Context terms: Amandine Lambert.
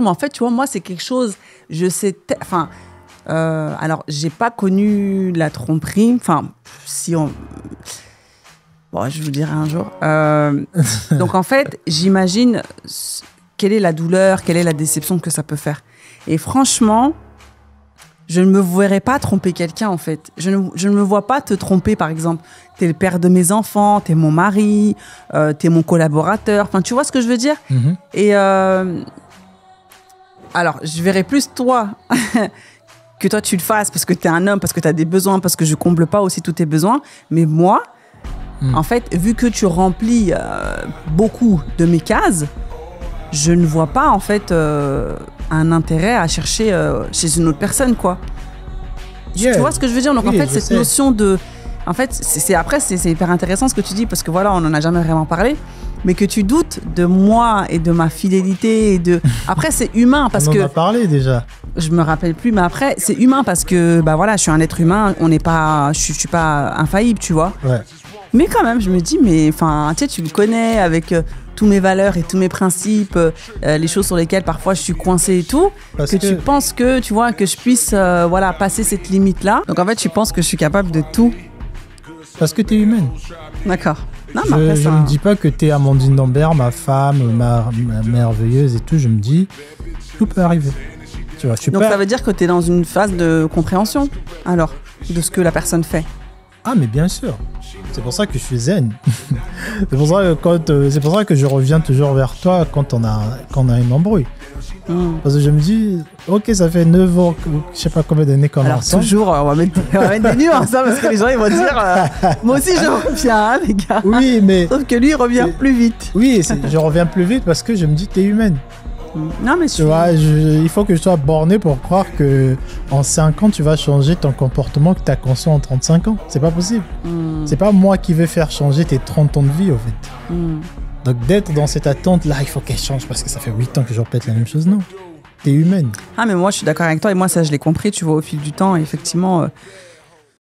mais en fait, tu vois, moi, c'est quelque chose, je sais, enfin, alors, j'ai pas connu la tromperie, enfin, si on... Bon, je vous dirai un jour. Donc, en fait, j'imagine quelle est la douleur, quelle est la déception que ça peut faire. Et franchement, je ne me verrais pas tromper quelqu'un, en fait. Je ne me vois pas te tromper, par exemple. T'es le père de mes enfants, t'es mon mari, t'es mon collaborateur. Enfin, tu vois ce que je veux dire? Mm-hmm. Et alors, je verrais plus toi que toi, tu le fasses parce que t'es un homme, parce que t'as des besoins, parce que je comble pas aussi tous tes besoins. Mais moi... Mmh. En fait, vu que tu remplis beaucoup de mes cases, je ne vois pas en fait un intérêt à chercher chez une autre personne, quoi. Yeah. Tu vois ce que je veux dire? Donc oui, en fait, cette notion de, en fait, après c'est hyper intéressant ce que tu dis parce que voilà, on en a jamais vraiment parlé, mais que tu doutes de moi et de ma fidélité et de. Après, c'est humain parce que. On en a parlé déjà. Je me rappelle plus, mais après, c'est humain parce que bah voilà, je suis un être humain, on n'est pas, je suis pas infaillible, tu vois. Ouais. Mais quand même, je me dis, mais enfin, tu sais, tu me connais avec tous mes valeurs et tous mes principes, les choses sur lesquelles parfois je suis coincée et tout, que tu penses que, tu vois, que je puisse voilà, passer cette limite-là. Donc en fait, tu penses que je suis capable de tout. Parce que tu es humaine. D'accord. Non, mais après, je ne dis pas que tu es Amandine Lambert, ma femme, ma merveilleuse et tout. Je me dis, tout peut arriver. Tu vois, donc ça veut dire que tu es dans une phase de compréhension, alors, de ce que la personne fait. Ah, mais bien sûr. C'est pour ça que je suis zen. C'est pour ça que je reviens toujours vers toi quand on a une embrouille. Mm. Parce que je me dis, ok, ça fait 9 ans, je sais pas combien d'années qu'on est ensemble. Toujours, on va mettre des nuances, hein, parce que les gens ils vont dire, moi aussi je reviens, hein, les gars. Oui, mais... Sauf que lui, il revient plus vite. Oui, je reviens plus vite parce que je me dis, t'es humaine. Non, mais tu vois, il faut que je sois borné pour croire que en 5 ans tu vas changer ton comportement que tu as conçu en 35 ans. C'est pas possible. Mm. C'est pas moi qui vais faire changer tes 30 ans de vie, en fait. Mm. Donc d'être dans cette attente là, il faut qu'elle change parce que ça fait 8 ans que je répète la même chose. Non, t'es humaine. Ah, mais moi je suis d'accord avec toi et moi ça je l'ai compris, tu vois, au fil du temps, effectivement.